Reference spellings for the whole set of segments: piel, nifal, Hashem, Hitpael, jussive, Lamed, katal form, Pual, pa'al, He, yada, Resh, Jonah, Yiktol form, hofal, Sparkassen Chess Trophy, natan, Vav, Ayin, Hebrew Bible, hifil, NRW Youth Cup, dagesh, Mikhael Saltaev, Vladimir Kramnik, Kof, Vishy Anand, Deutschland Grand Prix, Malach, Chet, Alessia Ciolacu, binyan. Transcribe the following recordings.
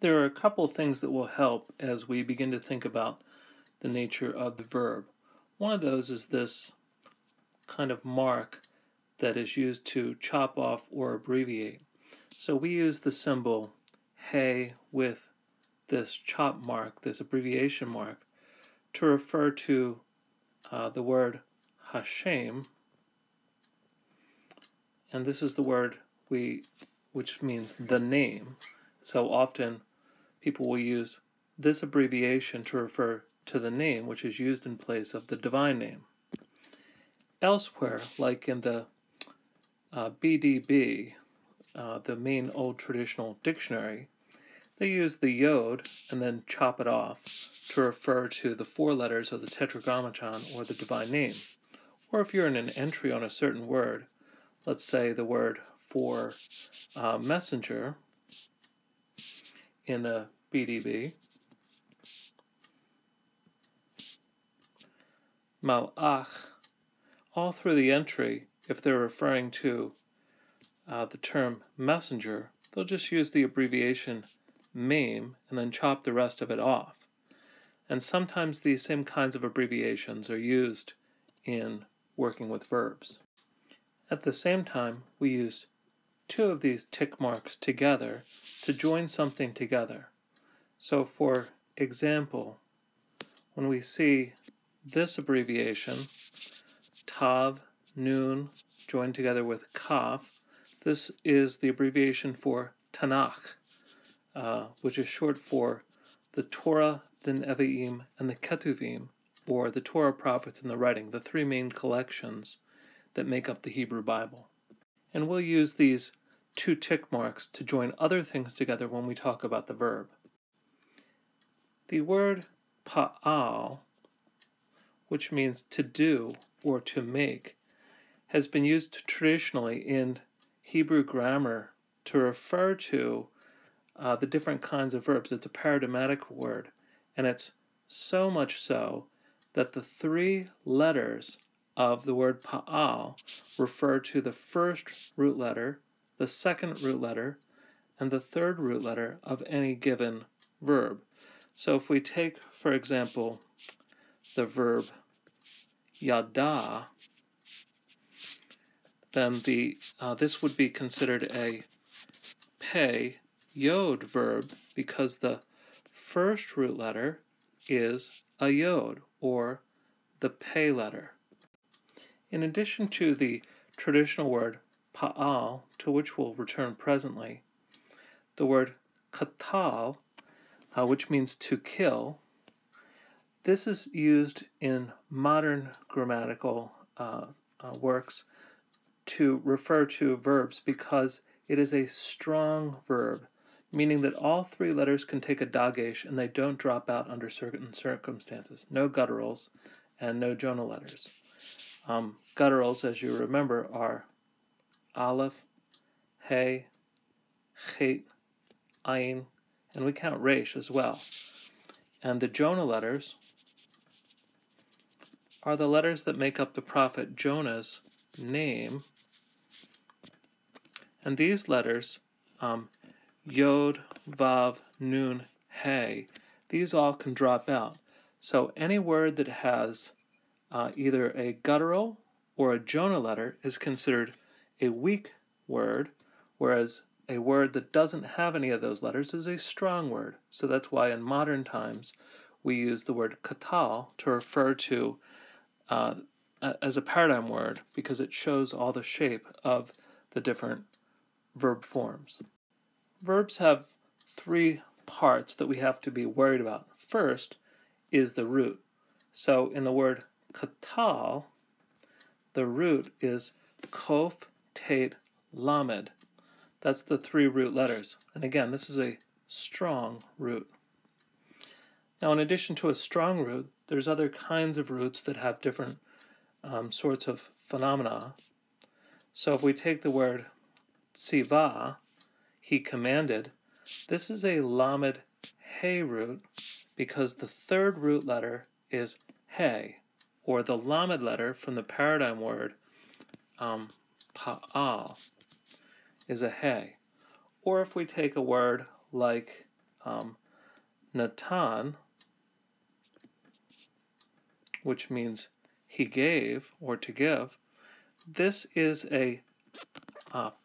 There are a couple of things that will help as we begin to think about the nature of the verb. One of those is this kind of mark that is used to chop off or abbreviate. So we use the symbol He with this chop mark, this abbreviation mark, to refer to the word Hashem, and this is the word which means the name. So often people will use this abbreviation to refer to the name, which is used in place of the divine name. Elsewhere, like in the BDB, the main old traditional dictionary, they use the Yod and then chop it off to refer to the four letters of the Tetragrammaton or the divine name. Or if you're in an entry on a certain word, let's say the word for messenger in the BDB, Malach, all through the entry, if they're referring to the term messenger, they'll just use the abbreviation meme and then chop the rest of it off. And sometimes these same kinds of abbreviations are used in working with verbs. At the same time, we use two of these tick marks together to join something together. So for example, when we see this abbreviation, Tav, Nun, joined together with Kaf, this is the abbreviation for Tanakh, which is short for the Torah, the Nevi'im, and the Ketuvim, or the Torah, prophets, and the writing, the three main collections that make up the Hebrew Bible. And we'll use these two tick marks to join other things together when we talk about the verb. The word pa'al, which means to do or to make, has been used traditionally in Hebrew grammar to refer to the different kinds of verbs. It's a paradigmatic word, and it's so much so that the three letters of the word pa'al refer to the first root letter, the second root letter, and the third root letter of any given verb. So if we take, for example, the verb yada, then this would be considered a pe-yod verb because the first root letter is a yod, or the pe letter. In addition to the traditional word pa'al, to which we'll return presently, the word katal, which means to kill, this is used in modern grammatical works to refer to verbs because it is a strong verb, meaning that all three letters can take a dagesh and they don't drop out under certain circumstances. No gutturals and no Jonah letters. Gutturals, as you remember, are Aleph, He, Chet, Ayin, and we count Resh as well. And the Jonah letters are the letters that make up the prophet Jonah's name. And these letters, Yod, Vav, Nun, He, these all can drop out. So any word that has either a guttural or a Jonah letter is considered a weak word, whereas a word that doesn't have any of those letters is a strong word. So that's why in modern times we use the word katal to refer to as a paradigm word because it shows all the shape of the different verb forms. Verbs have three parts that we have to be worried about. First is the root. So in the word katal, the root is kof, tet, lamed. That's the three root letters. And again, this is a strong root. Now, in addition to a strong root, there's other kinds of roots that have different sorts of phenomena. So if we take the word tzivah, he commanded, this is a lamed he root because the third root letter is he, or the lamed letter from the paradigm word pa'al is a he. Or if we take a word like natan, which means he gave or to give. This is a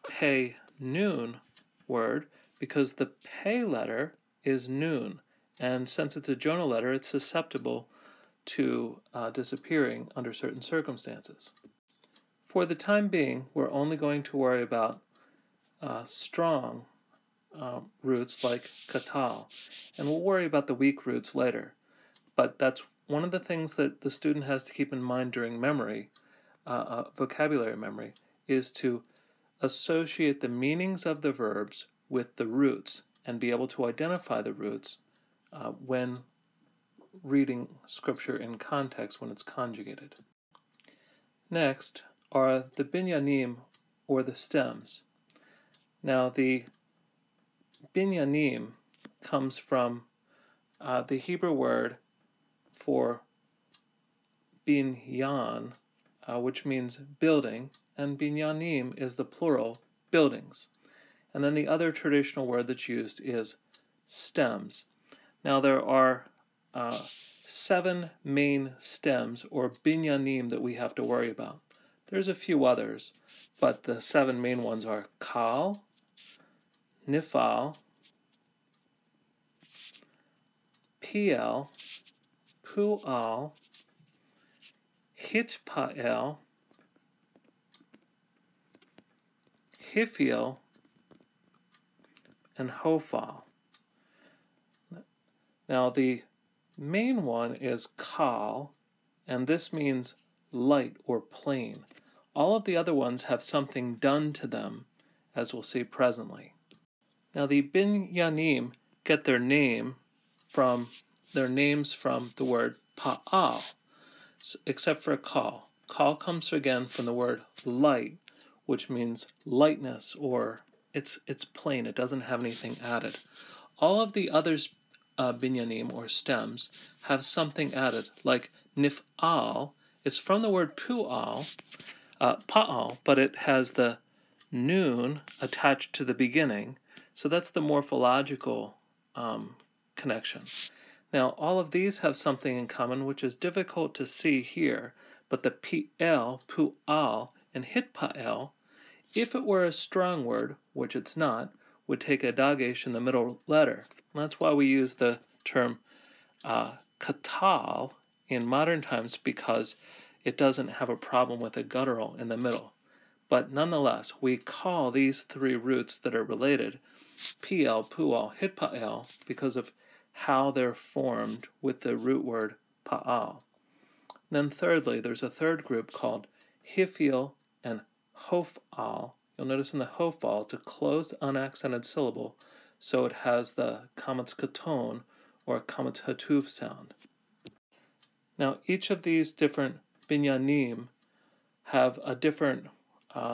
pe-nun word because the pe letter is nun, and since it's a Jonah letter, it's susceptible to disappearing under certain circumstances. For the time being, we're only going to worry about strong roots like katal, and we'll worry about the weak roots later. But that's one of the things that the student has to keep in mind during memory, vocabulary memory, is to associate the meanings of the verbs with the roots and be able to identify the roots when reading scripture in context when it's conjugated. Next are the binyanim, or the stems. Now the binyanim comes from the Hebrew word for binyan, which means building, and binyanim is the plural, buildings. And then the other traditional word that's used is stems. Now there are 7 main stems or binyanim that we have to worry about. There's a few others, but the 7 main ones are Qal, nifal, piel, Pual, Hitpael, hifil, and hofal. Now the main one is Qal, and this means light or plain. All of the other ones have something done to them, as we'll see presently. Now the binyanim get their name from the word pa'al, except for Qal. Qal comes again from the word light, which means lightness, or it's plain, it doesn't have anything added. All of the others binyanim or stems have something added, like nifal. It's from the word pa'al, but it has the nun attached to the beginning, so that's the morphological connection. Now all of these have something in common, which is difficult to see here, but the piel, pual, and hitpael, if it were a strong word, which it's not, would take a dagesh in the middle letter. And that's why we use the term katal in modern times, because it doesn't have a problem with a guttural in the middle. But nonetheless, we call these 3 roots that are related piel, pual, hitpael, because of how they're formed with the root word pa'al. Then thirdly, there's a 3rd group called hifil and hofal. You'll notice in the hofal, it's a closed, unaccented syllable, so it has the comets katon or comets hatuv sound. Now, each of these different binyanim have a different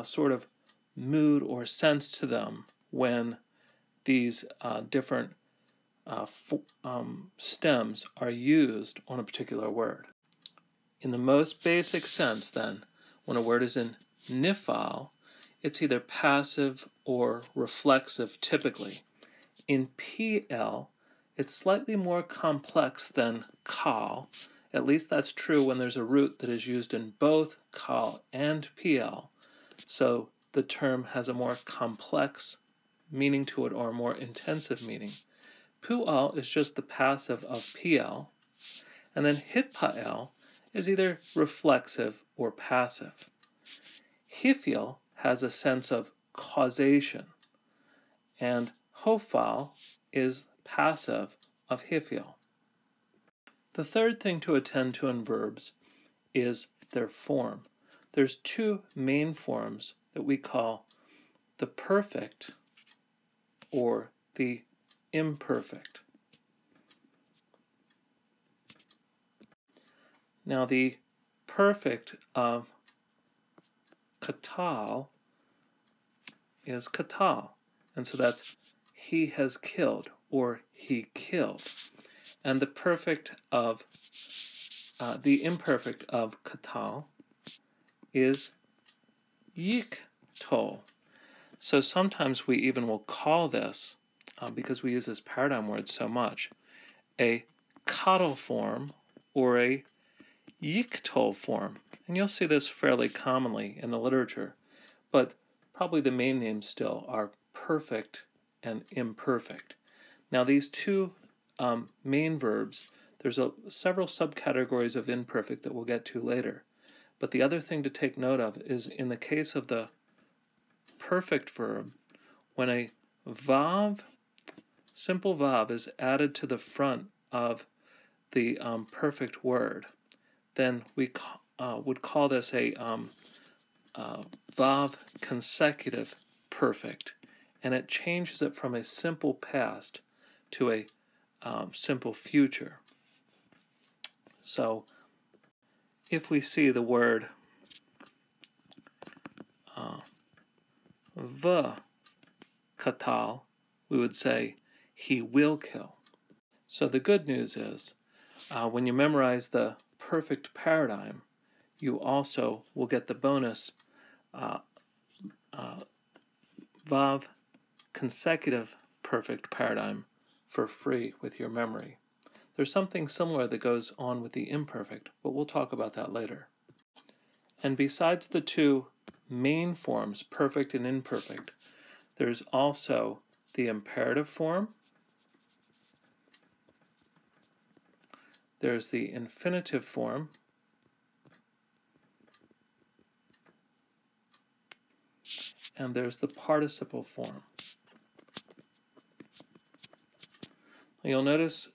sort of mood or sense to them when these different stems are used on a particular word. In the most basic sense, then, when a word is in nifal, it's either passive or reflexive, typically. In PL, it's slightly more complex than Qal. At least that's true when there's a root that is used in both Qal and PL. So the term has a more complex meaning to it, or a more intensive meaning. Pual is just the passive of PL. And then Hitpael is either reflexive or passive. Hifil has a sense of causation, and hofal is passive of hifil. The 3rd thing to attend to in verbs is their form. There's 2 main forms that we call the perfect or the imperfect. Now the perfect of katal is katal, and so that's he has killed, or he killed. And the perfect of the imperfect of katal is yiktol. So sometimes we even will call this because we use this paradigm word so much, a katal form or a yiktol form. And you'll see this fairly commonly in the literature, but probably the main names still are perfect and imperfect. Now these two main verbs, there's several subcategories of imperfect that we'll get to later. But the other thing to take note of is in the case of the perfect verb, when a vav, simple vav, is added to the front of the perfect word, then we would call this a vav consecutive perfect. And it changes it from a simple past to a simple future. So if we see the word v katal, we would say, he will kill. So the good news is, when you memorize the perfect paradigm, you also will get the bonus vav consecutive perfect paradigm for free with your memory. There's something similar that goes on with the imperfect, but we'll talk about that later. And besides the two main forms, perfect and imperfect, there's also the imperative form, there's the infinitive form, and there's the participle form. You'll notice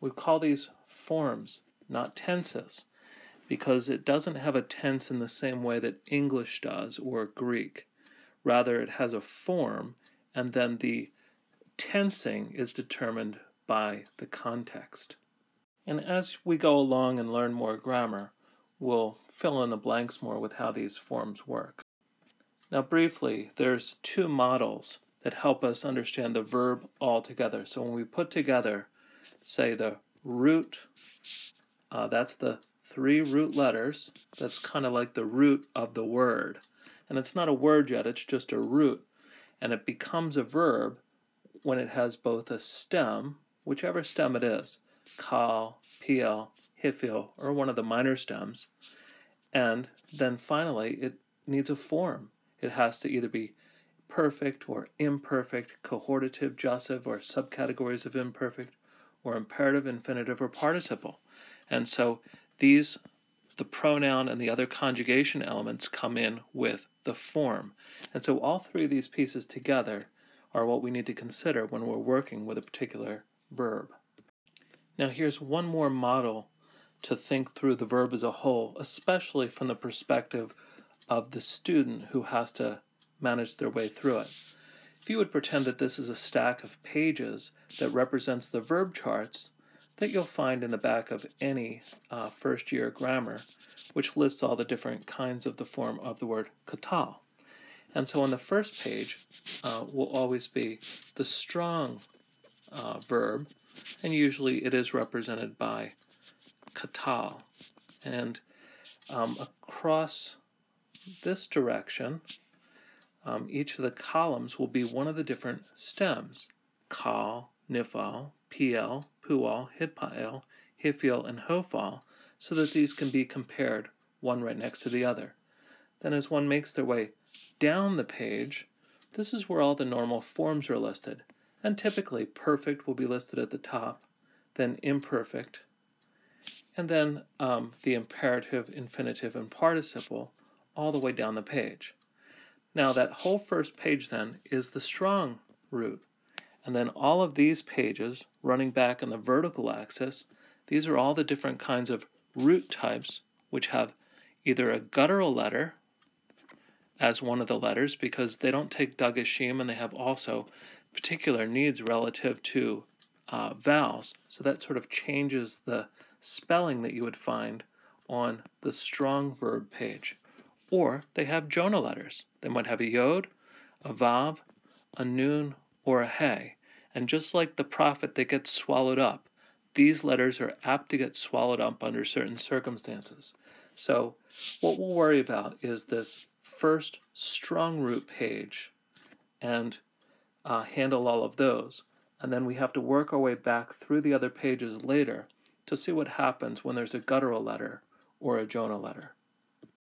we call these forms, not tenses, because it doesn't have a tense in the same way that English does or Greek. Rather, it has a form, and then the tensing is determined by the context. And as we go along and learn more grammar, we'll fill in the blanks more with how these forms work. Now briefly, there's two models that help us understand the verb altogether. So when we put together, say, the root, that's the three root letters. That's kind of like the root of the word. And it's not a word yet, it's just a root. And it becomes a verb when it has both a stem, whichever stem it is, Qal, piel, hifil, or one of the minor stems. And then finally, it needs a form. It has to either be perfect or imperfect, cohortative, jussive, or subcategories of imperfect, or imperative, infinitive, or participle. And so these, the pronoun and the other conjugation elements, come in with the form. And so all three of these pieces together are what we need to consider when we're working with a particular verb. Now here's one more model to think through the verb as a whole, especially from the perspective of the student who has to manage their way through it. If you would pretend that this is a stack of pages that represents the verb charts that you'll find in the back of any first-year grammar, which lists all the different kinds of the form of the word katal. And so on the first page will always be the strong verb, and usually it is represented by katal. And across this direction, each of the columns will be one of the different stems, Qal, nifal, piel, Pual, Hitpael, hifil, and hofal, so that these can be compared one right next to the other. Then as one makes their way down the page, this is where all the normal forms are listed. And typically, perfect will be listed at the top, then imperfect, and then the imperative, infinitive, and participle all the way down the page. Now that whole first page then is the strong root. And then all of these pages running back on the vertical axis, these are all the different kinds of root types which have either a guttural letter as one of the letters because they don't take dageshim and they have also particular needs relative to vowels. So that sort of changes the spelling that you would find on the strong verb page. Or they have Jonah letters. They might have a Yod, a Vav, a Nun, or a He. And just like the prophet that gets swallowed up, these letters are apt to get swallowed up under certain circumstances. So what we'll worry about is this first strong root page and handle all of those. and then we have to work our way back through the other pages later to see what happens when there's a guttural letter or a Jonah letter.